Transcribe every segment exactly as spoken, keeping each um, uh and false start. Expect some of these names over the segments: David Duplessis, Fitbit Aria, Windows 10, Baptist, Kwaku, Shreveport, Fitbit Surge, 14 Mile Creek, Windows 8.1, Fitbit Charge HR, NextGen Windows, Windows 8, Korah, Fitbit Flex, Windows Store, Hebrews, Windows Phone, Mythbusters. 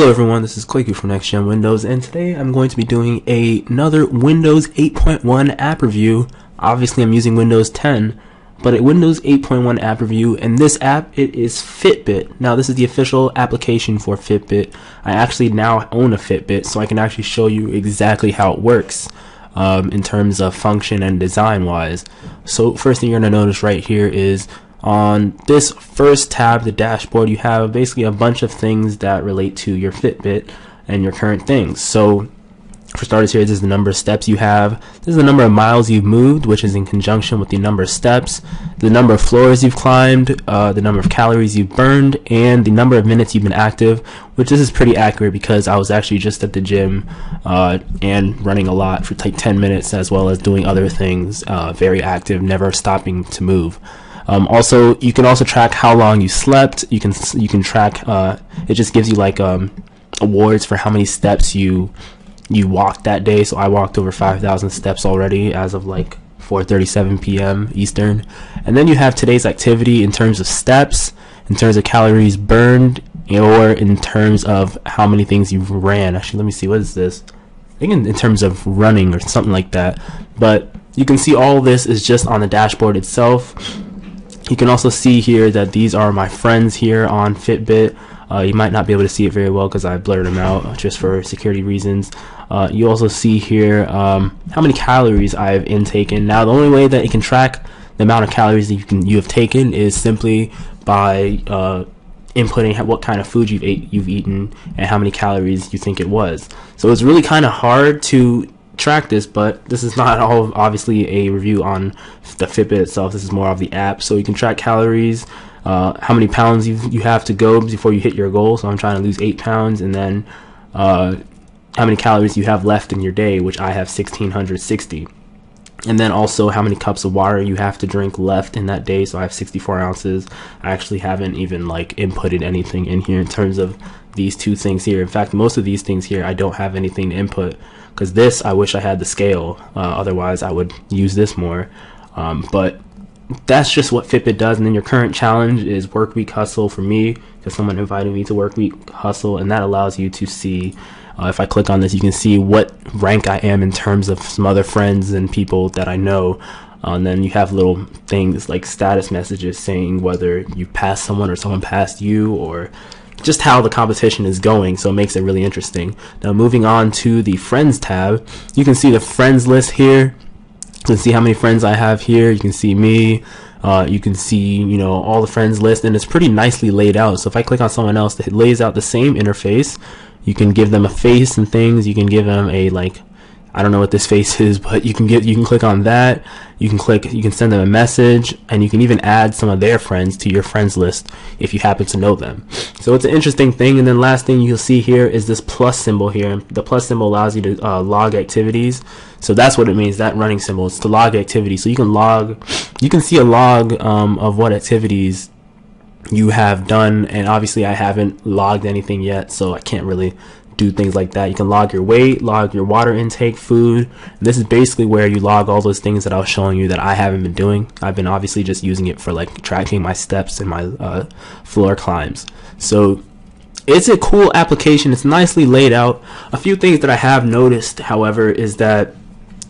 Hello everyone, this is Clicky from NextGen Windows, and today I'm going to be doing a, another Windows eight point one app review. Obviously I'm using Windows ten, but a Windows eight point one app review, and this app, it is Fitbit. Now this is the official application for Fitbit. I actually now own a Fitbit, so I can actually show you exactly how it works um, in terms of function and design wise. So first thing you're going to notice right here is on this first tab, the dashboard, you have basically a bunch of things that relate to your Fitbit and your current things. So for starters here, this is the number of steps you have. This is the number of miles you've moved, which is in conjunction with the number of steps, the number of floors you've climbed, uh, the number of calories you've burned, and the number of minutes you've been active, which this is pretty accurate because I was actually just at the gym uh, and running a lot for like ten minutes, as well as doing other things, uh, very active, never stopping to move. Um, also, you can also track how long you slept. You can you can track. Uh, it just gives you like um, awards for how many steps you you walked that day. So I walked over five thousand steps already as of like four thirty-seven p m Eastern. And then you have today's activity in terms of steps, in terms of calories burned, or in terms of how many things you ran. Actually, let me see. What is this? I think in, in terms of running or something like that. But you can see all this is just on the dashboard itself. You can also see here that these are my friends here on Fitbit. Uh, you might not be able to see it very well because I blurred them out just for security reasons. Uh, you also see here um, how many calories I've intaken. Now the only way that it can track the amount of calories that you can you have taken is simply by uh, inputting what kind of food you've ate, you've eaten, and how many calories you think it was. So it's really kind of hard to track this, but this is not all obviously a review on the Fitbit itself. This is more of the app, so you can track calories, uh, how many pounds you you have to go before you hit your goal. So I'm trying to lose eight pounds, and then uh, how many calories you have left in your day, which I have one thousand six hundred sixty, and then also how many cups of water you have to drink left in that day. So I have sixty-four ounces. I actually haven't even like inputted anything in here in terms of these two things here. In fact, most of these things here I don't have anything to input, because this, I wish I had the scale, uh, otherwise I would use this more. Um, but that's just what Fitbit does. And then your current challenge is work week hustle for me, because someone invited me to work week hustle, and that allows you to see, uh, if I click on this, you can see what rank I am in terms of some other friends and people that I know. Uh, and then you have little things like status messages saying whether you passed someone or someone passed you, or just how the competition is going, so it makes it really interesting. Now moving on to the friends tab, you can see the friends list here. You can see how many friends I have here. You can see me. Uh, you can see, you know, all the friends list, and it's pretty nicely laid out. So if I click on someone else, that lays out the same interface. You can give them a face and things. You can give them a like, I don't know what this face is, but you can get you can click on that. You can click you can send them a message, and you can even add some of their friends to your friends list if you happen to know them. So it's an interesting thing. And then last thing you'll see here is this plus symbol here. The plus symbol allows you to uh, log activities. So that's what it means, that running symbol. It's to log activities. So you can log you can see a log um, of what activities you have done, and obviously I haven't logged anything yet, so I can't really do things like that. You can log your weight, log your water intake, food. This is basically where you log all those things that I was showing you that I haven't been doing. I've been obviously just using it for like tracking my steps and my uh, floor climbs. So it's a cool application. It's nicely laid out. A few things that I have noticed, however, is that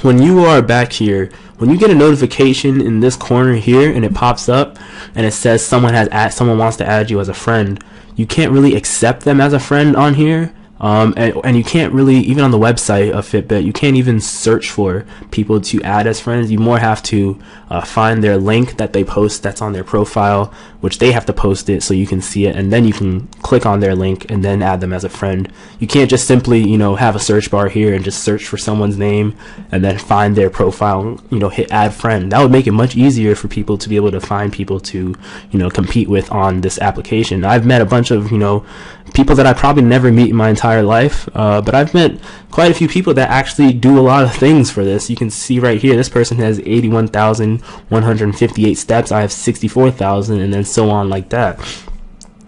when you are back here, when you get a notification in this corner here and it pops up and it says someone has add, someone wants to add you as a friend, you can't really accept them as a friend on here. Um, and, and you can't really, even on the website of Fitbit, you can't even search for people to add as friends. You more have to uh, find their link that they post that's on their profile, which they have to post it so you can see it, and then you can click on their link and then add them as a friend. You can't just simply, you know, have a search bar here and just search for someone's name and then find their profile, you know, hit add friend. That would make it much easier for people to be able to find people to, you know, compete with on this application. I've met a bunch of, you know, people that I probably never meet in my entire life, uh, but I've met quite a few people that actually do a lot of things for this. You can see right here, this person has eighty-one thousand one hundred fifty-eight steps, I have sixty-four thousand, and then so on like that.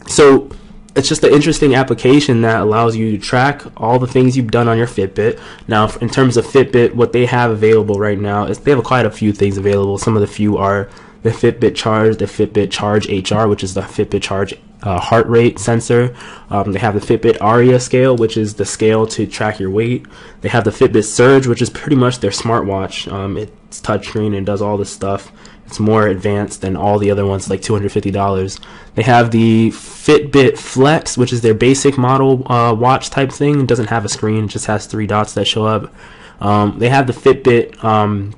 So it's just an interesting application that allows you to track all the things you've done on your Fitbit. Now, in terms of Fitbit, what they have available right now is they have quite a few things available. Some of the few are the Fitbit Charge, the Fitbit Charge H R, which is the Fitbit Charge uh, heart rate sensor. Um, they have the Fitbit Aria scale, which is the scale to track your weight. They have the Fitbit Surge, which is pretty much their smartwatch. Um, it's touchscreen and does all this stuff. It's more advanced than all the other ones, like two hundred fifty dollars. They have the Fitbit Flex, which is their basic model uh, watch type thing. It doesn't have a screen, it just has three dots that show up. Um, they have the Fitbit, um,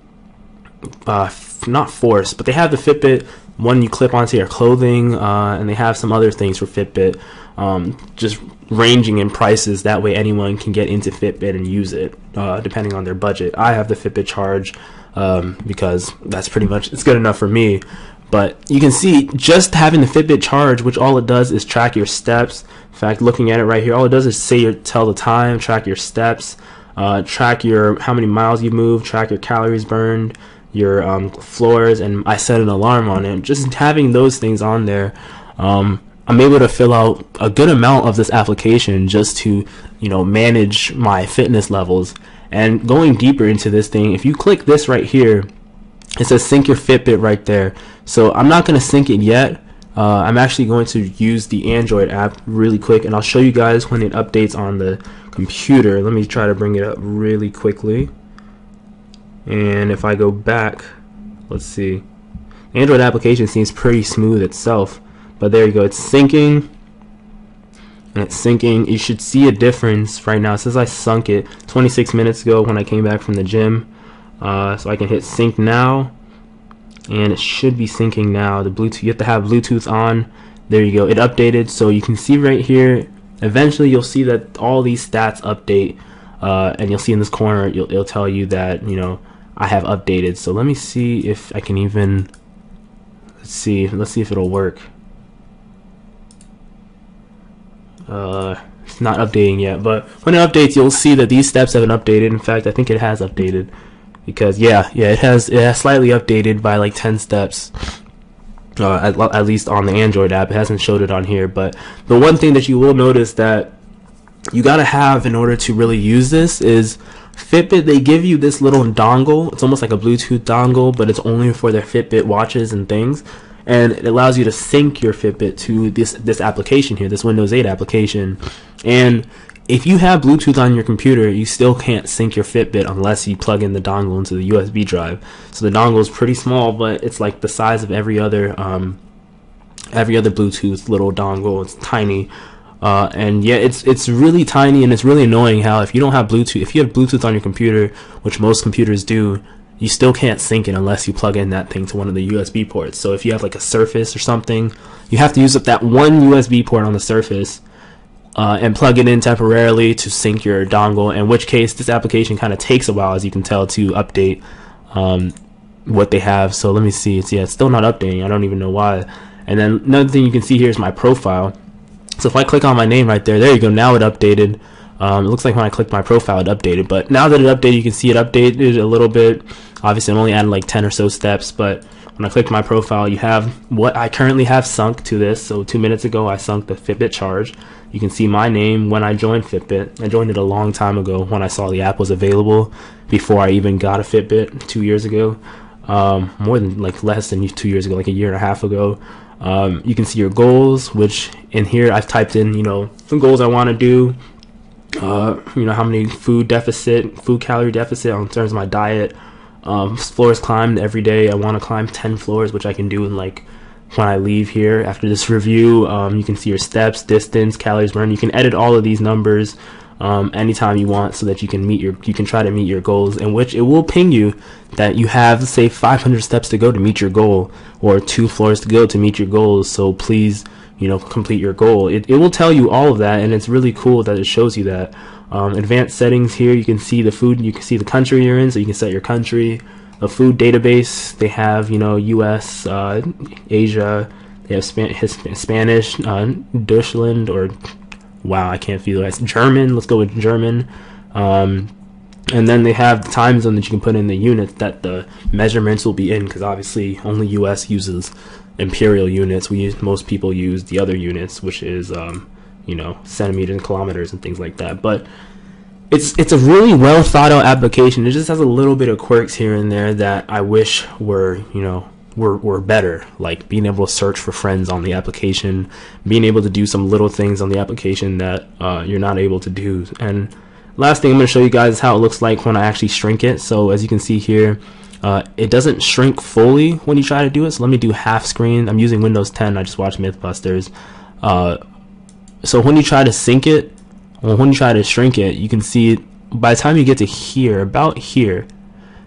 uh, not Force, but they have the Fitbit one you clip onto your clothing, uh, and they have some other things for Fitbit, um, just ranging in prices. That way anyone can get into Fitbit and use it, uh, depending on their budget. I have the Fitbit Charge, um, because that's pretty much, it's good enough for me. But you can see, just having the Fitbit Charge, which all it does is track your steps. In fact, looking at it right here, all it does is say your, tell the time, track your steps, uh, track your how many miles you move, track your calories burned, your um, floors, and I set an alarm on it. Just having those things on there, um, I'm able to fill out a good amount of this application just to, you know, manage my fitness levels. And going deeper into this thing, if you click this right here, it says sync your Fitbit right there. So I'm not going to sync it yet. Uh, I'm actually going to use the Android app really quick, and I'll show you guys when it updates on the computer. Let me try to bring it up really quickly. And if I go back, let's see. Android application seems pretty smooth itself. But there you go, it's syncing, and it's syncing. You should see a difference right now. It says I sunk it twenty-six minutes ago when I came back from the gym. Uh, so I can hit sync now, and it should be syncing now. The Bluetooth, you have to have Bluetooth on. There you go, it updated. So you can see right here, eventually you'll see that all these stats update, uh, and you'll see in this corner, you'll, it'll tell you that, you know, I have updated. So let me see if I can even, let's see, let's see if it'll work. Uh, it's not updating yet, but when it updates, you'll see that these steps have been updated. In fact, I think it has updated, because yeah, yeah, it has it has slightly updated by like ten steps, uh, at, at least on the Android app. It hasn't showed it on here, but the one thing that you will notice that you gotta have in order to really use this is Fitbit. They give you this little dongle. It's almost like a Bluetooth dongle, but it's only for their Fitbit watches and things. And it allows you to sync your Fitbit to this this application here, this Windows eight application. And if you have Bluetooth on your computer, you still can't sync your Fitbit unless you plug in the dongle into the U S B drive. So the dongle is pretty small, but it's like the size of every other um, every other Bluetooth little dongle. It's tiny, uh, and yeah, it's it's really tiny, and it's really annoying how if you don't have Bluetooth, if you have Bluetooth on your computer, which most computers do, you still can't sync it unless you plug in that thing to one of the U S B ports. So if you have like a Surface or something, you have to use up that one U S B port on the Surface uh, and plug it in temporarily to sync your dongle, in which case this application kind of takes a while, as you can tell, to update um, what they have. So let me see. It's, yeah, it's still not updating. I don't even know why. And then another thing you can see here is my profile. So if I click on my name right there, there you go. Now it updated. Um, it looks like when I clicked my profile, it updated. But now that it updated, you can see it updated a little bit. Obviously, it only added like ten or so steps. But when I clicked my profile, you have what I currently have sunk to this. So two minutes ago, I sunk the Fitbit Charge. You can see my name when I joined Fitbit. I joined it a long time ago when I saw the app was available, before I even got a Fitbit two years ago. Um, more than like less than two years ago, like a year and a half ago. Um, you can see your goals, which in here I've typed in, you know, some goals I want to do. Uh, you know, how many food deficit, food calorie deficit in terms of my diet, um, floors climbed every day. I want to climb ten floors, which I can do in like when I leave here after this review. Um, you can see your steps, distance, calories burned. You can edit all of these numbers um, anytime you want, so that you can meet your, you can try to meet your goals, in which it will ping you that you have, say, five hundred steps to go to meet your goal, or two floors to go to meet your goals. So please, you know, complete your goal. It, it will tell you all of that, and it's really cool that it shows you that. Um, advanced settings here, you can see the food, you can see the country you're in, so you can set your country. A food database, they have, you know, U S, uh, Asia, they have Span Hisp Spanish, uh, Deutschland, or, wow, I can't feel that. German, let's go with German. Um, and then they have the time zone that you can put in the units that the measurements will be in, because obviously only U S uses imperial units. We use, most people use the other units, which is um, you know, centimeters and kilometers and things like that. But it's it's a really well thought out application. It just has a little bit of quirks here and there that I wish were, you know, were, were better, like being able to search for friends on the application, being able to do some little things on the application that uh, you're not able to do. And last thing I'm going to show you guys is how it looks like when I actually shrink it. So as you can see here, uh, it doesn't shrink fully when you try to do it. So let me do half screen. I'm using Windows ten. I just watched Mythbusters. Uh, so when you try to sync it, or when you try to shrink it, you can see it, by the time you get to here, about here,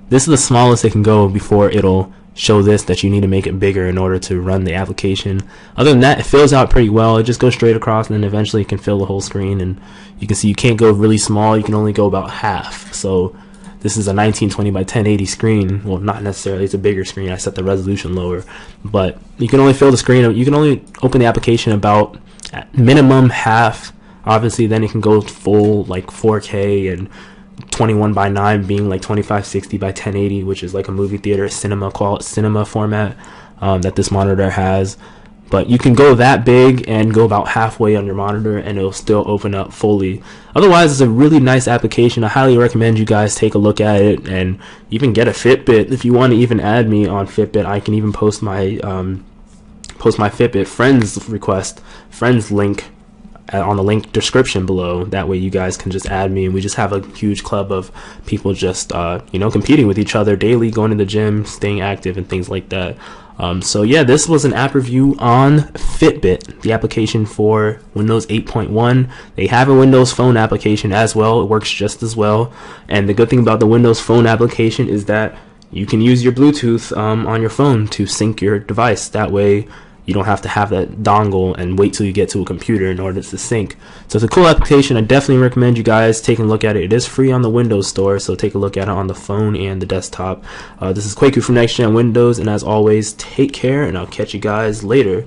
this is the smallest it can go before it'll show this, that you need to make it bigger in order to run the application. Other than that, it fills out pretty well. It just goes straight across, and then eventually it can fill the whole screen. And you can see you can't go really small. You can only go about half. So this is a nineteen twenty by ten eighty screen. Well, not necessarily. It's a bigger screen. I set the resolution lower. But you can only fill the screen. You can only open the application about at minimum half. Obviously, then it can go full, like four K and twenty-one by nine being like twenty-five sixty by ten eighty, which is like a movie theater cinema call it cinema format um, that this monitor has. But you can go that big and go about halfway on your monitor, and it'll still open up fully. Otherwise, it's a really nice application. I highly recommend you guys take a look at it, and even get a Fitbit if you want to. Even add me on Fitbit. I can even post my um, post my Fitbit friends request friends link on the link description below. That way you guys can just add me, and we just have a huge club of people just uh, you know, competing with each other daily, going to the gym, staying active, and things like that. Um, so yeah, this was an app review on Fitbit, the application for Windows eight point one. They have a Windows Phone application as well. It works just as well. And the good thing about the Windows Phone application is that you can use your Bluetooth um, on your phone to sync your device. That way you don't have to have that dongle and wait till you get to a computer in order to sync. So it's a cool application. I definitely recommend you guys taking a look at it. It is free on the Windows Store, so take a look at it on the phone and the desktop. Uh, this is Kwaku from NextGen Windows, and as always, take care, and I'll catch you guys later.